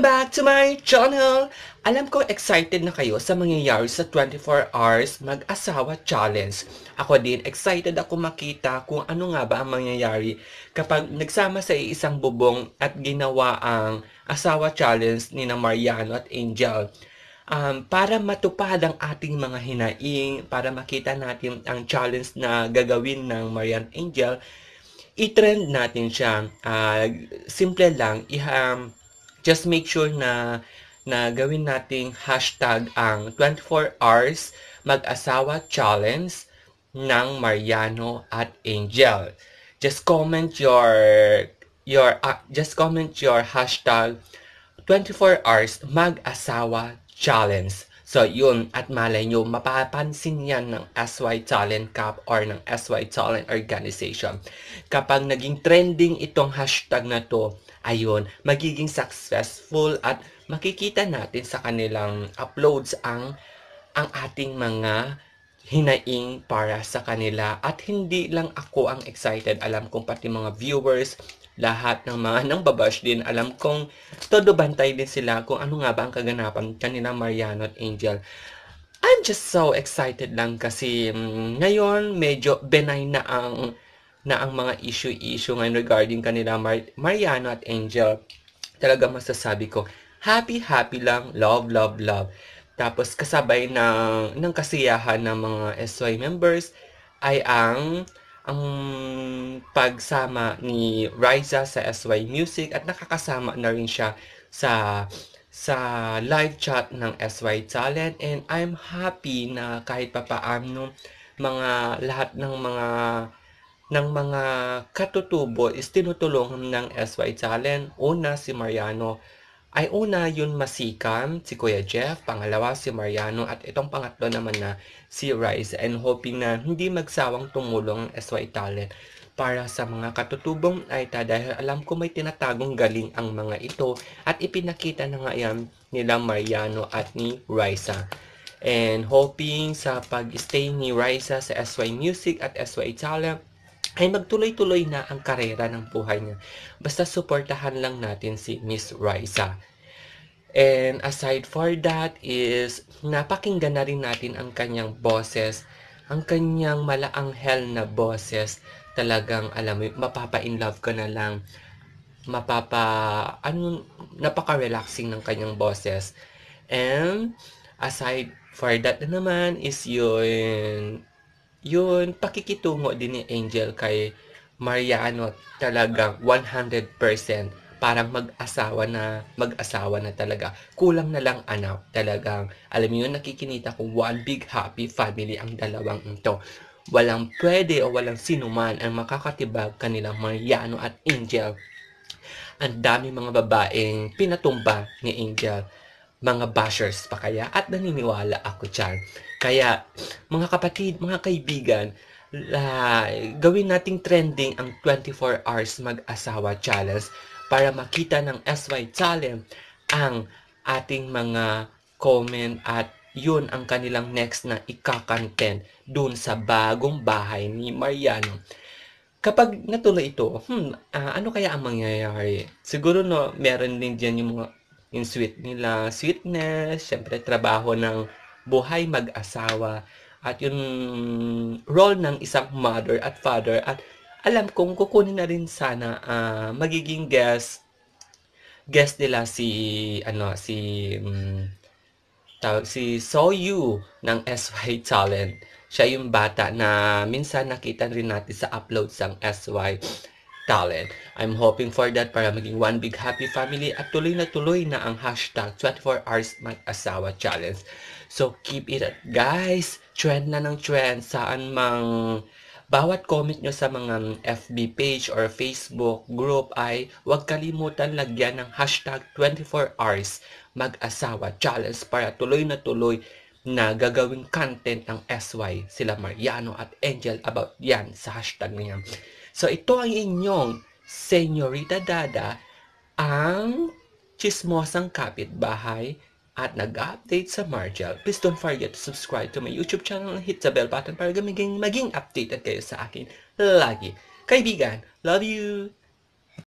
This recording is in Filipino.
Welcome back to my channel! Alam ko excited na kayo sa mangyayari sa 24 Hours Mag-Asawa Challenge. Ako din excited ako makita kung ano nga ba ang mangyayari kapag nagsama sa isang bubong at ginawa ang Asawa Challenge ni Mariano at Angel. Para matupad ang ating mga hinaing, para makita natin ang challenge na gagawin ng Mariano at Angel, i-trend natin siya. Simple lang, just make sure na gawin nating hashtag ang 24 Hours Mag-Asawa Challenge ng Mariano at Angel. Just comment your hashtag 24 Hours Mag-Asawa Challenge. So yun, at malay nyo, mapapansin yan ng SY Talent Cup or ng SY Talent Organization. Kapag naging trending itong hashtag na to, ayun, magiging successful at makikita natin sa kanilang uploads ang ating mga hinaing para sa kanila. At hindi lang ako ang excited, alam kong pati mga viewers, lahat ng mga nang babash din, alam kong todo bantay din sila kung ano nga ba ang kaganapan kanila Mariano at Angel. I'm just so excited lang kasi ngayon medyo benign na ang mga issue ngayon regarding kanila Mariano at Angel. Talaga masasabi ko, happy lang, love. Tapos kasabay ng kasiyahan ng mga SY members ay ang pagsama ni Riza sa SY Music at nakakasama na rin siya sa live chat ng SY Talent, and I'm happy na kahit papaano lahat ng mga katutubo is tinutulungan ng SY Talent. Una si Mariano, ay una yun masikam si Kuya Jeff, pangalawa si Mariano, at itong pangatlo naman na si Riza, and hoping na hindi magsawang tumulong ang SY Talent para sa mga katutubong aita dahil alam ko may tinatagong galing ang mga ito at ipinakita na nga yan nila Mariano at ni Riza. And hoping sa pag-stay ni Riza sa SY Music at SY Talent ay magtuloy-tuloy na ang karera ng buhay niya. Basta suportahan lang natin si Miss Riza. And aside for that is, napakinggan na rin natin ang kanyang boses, ang kanyang malaanghel na boses. Talagang, alam mo, mapapa-inlove ka na lang. Napaka-relaxing ng kanyang boses. And aside for that na naman is yun, pakikitungo din ni Angel kay Mariano, talagang 100%. Parang mag-asawa na talaga. Kulang na lang anak, talagang. Alam niyo, nakikinita ko one big happy family ang dalawang ito. Walang pwede o walang sinuman ang makakatibag kanila Mariano at Angel. Ang dami mga babaeng pinatumba ni Angel. Mga bashers pa kaya, at naniniwala ako dyan. Kaya, mga kapatid, mga kaibigan, gawin nating trending ang 24 Hours Mag-Asawa Challenge para makita ng SY Talent ang ating mga comment, at yun ang kanilang next na ika-content dun sa bagong bahay ni Mariano. Kapag natuloy ito, ano kaya ang mangyayari? Siguro no, meron din dyan yung mga in sweet nila, sweetness, syempre trabaho ng buhay mag-asawa, at yung role ng isang mother at father, at alam kong kukunin na rin sana magiging guest nila si Soyu ng SY Talent. Siya yung bata na minsan nakita rin natin sa uploads ng SY Talent. I'm hoping for that para maging one big happy family at tuloy na ang hashtag 24 Hours Mag-Asawa Challenge. So keep it up, guys. Trend na ng trend saan mang bawat comment nyo sa mga FB page or Facebook group ay huwag kalimutan lagyan ng hashtag 24 Hours Mag-Asawa Challenge para tuloy na gagawing content ng SY sila Mariano at Angel about yan sa hashtag niya. So, ito ang inyong Senyorita Dada, ang chismosang kapitbahay at nag-update sa Marjel. Please don't forget to subscribe to my YouTube channel and hit the bell button para maging updated kayo sa akin lagi. Kaibigan, love you!